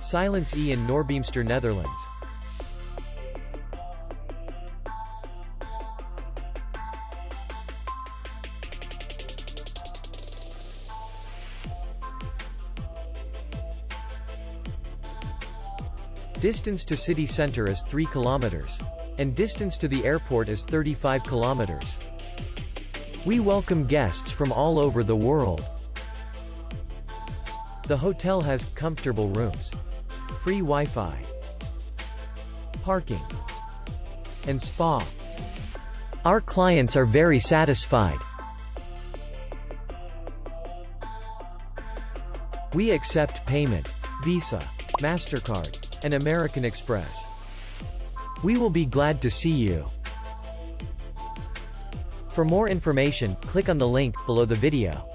Silence II in Noordbeemster, Netherlands. Distance to city center is 3 kilometers. And distance to the airport is 35 kilometers. We welcome guests from all over the world. The hotel has comfortable rooms, free Wi-Fi, parking, and spa. Our clients are very satisfied. We accept payment, Visa, MasterCard, and American Express. We will be glad to see you. For more information, click on the link below the video.